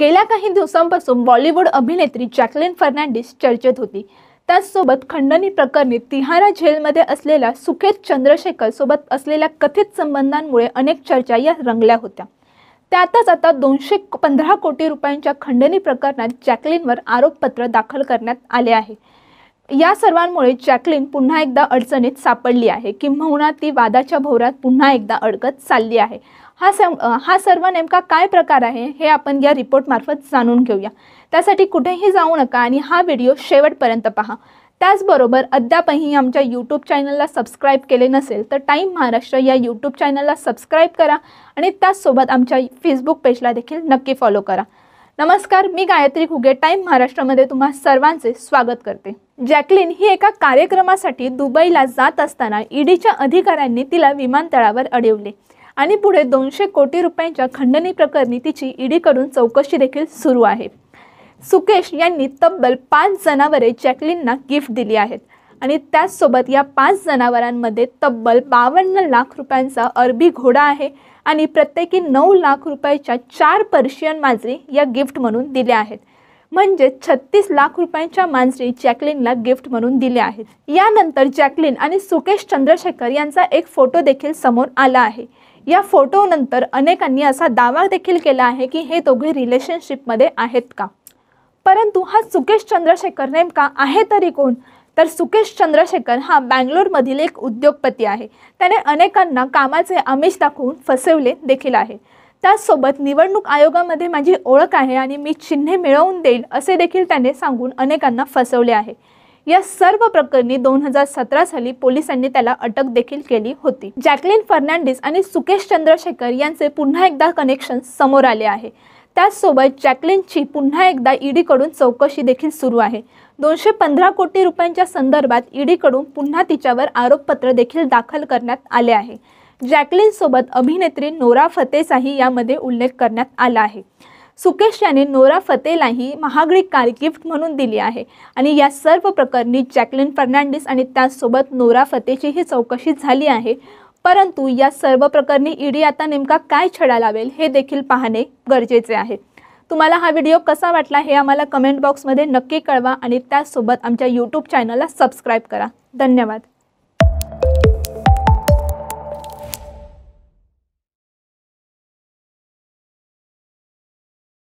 गेल्या काही दिवसांपासून बॉलिवूड अभिनेत्री जॅकलीन फर्नांडिस चर्चेत होती। त्यासोबत खंडणी प्रकरणी तिहारा जेलमध्ये असलेला सुकेश चंद्रशेखर सोबत असलेल्या कथित संबंधांमुळे अनेक चर्चा या रंगल्या होत्या। त्यातच आता 215 कोटी रुपयांच्या खंडणी प्रकरणात जॅकलीनवर आरोपपत्र दाखल करण्यात आले आहे। या सर्वांमुळे जॅकलीन पुन्हा एकदा अडचणीत सापडली आहे किंवा ती वादाच्या भोवऱ्यात पुन्हा एकदा अडकत चालली आहे। हा सर्व नेमका काय प्रकार आहे हे आपण या रिपोर्ट मार्फत जाणून घेऊया। त्यासाठी कुठेही जाऊ नका आणि हा व्हिडिओ शेवटपर्यंत पहा। त्याचबरोबर अद्यापही आमच्या यूट्यूब चॅनलला सबस्क्राइब केले नसेल तर टाइम महाराष्ट्र या यूट्यूब चॅनलला सबस्क्राइब करा आणि त्यासोबत आमच्या फेसबुक पेजला देखील नक्की फॉलो करा। नमस्कार, मी गायत्री घुगे, टाइम महाराष्ट्रामध्ये तुम्हा सर्वांचे स्वागत करते। जॅकलीन ही एका कार्यक्रमासाठी दुबईला जात असताना ईडीच्या अधिकाऱ्यांनी तिला विमानतळावर अडवले आणि पुढे 200 कोटी रुपयांच्या खंडणी प्रकरणी तिची ईडीकडून चौकशी देखील सुरू आहे। सुकेश यांनी तब्बल 5 जनावरे जॅकलीनला गिफ्ट दिली आहेत आणि त्यासोबत या 5 जनावरांमध्ये तब्बल 52 लाख रुपयांचा अरबी घोडा आहे आणि प्रत्येकी 9 लाख रुपयाच्या 4 पर्शियन मांजरी या गिफ्ट म्हणून दिल्या आहेत। म्हणजे 36 लाख रुपयांच्या मांजरी जॅकलीनला गिफ्ट म्हणून दिल्या आहेत। यानंतर जॅकलीन आणि सुकेश चंद्रशेखर यांचा एक फोटो देखील समोर आला आहे। या फोटोनंतर अनेकांनी असा दावा देखील केला आहे की हे दोघे रिलेशनशिपमध्ये आहेत का। परंतु हा सुकेश चंद्रशेखर नेमका आहे तरी कोण? तर सुकेश चंद्रशेखर हा बँगलोरमधील एक उद्योगपती आहे। त्याने अनेकांना कामाचे आमिष दाखवून फसवले देखील आहे। त्यासोबत निवडणूक आयोगामध्ये माझी ओळख आहे आणि मी चिन्हे मिळवून देईल असे देखील त्याने सांगून अनेकांना फसवले आहे। या सर्व प्रकरणी 2017 साली पोलिसांनी त्याला अटक देखील केली होती। जॅकलीन फर्नांडिस आणि सुकेश चंद्रशेखर यांचे पुन्हा एकदा कनेक्शन समोर आले आहे। त्यासोबत जॅकलीनची पुन्हा एकदा ईडीकडून चौकशी देखील सुरू आहे। 215 कोटी रुपयांच्या संदर्भात ईडीकडून पुन्हा तिच्यावर आरोपपत्र देखील दाखल करण्यात आले आहे। जॅकलीनसोबत अभिनेत्री नोरा फतेहीचाही यामध्ये उल्लेख करण्यात आला आहे। सुकेश याने नोरा फतेहीलाही महागडी कार गिफ्ट म्हणून दिली आहे आणि या सर्व प्रकरणी जॅकलीन फर्नांडिस आणि त्यासोबत नोरा फतेहीचीही चौकशी झाली आहे। परंतु या सर्व प्रकरणी ईडी आता नेमका काय छडा लावेल हे देखील पाहणे गरजेचे आहे। तुम्हाला हा व्हिडिओ कसा वाटला हे आम्हाला कमेंट बॉक्समध्ये नक्की कळवा आणि त्यासोबत आमच्या यूट्यूब चॅनलला सबस्क्राईब करा। धन्यवाद।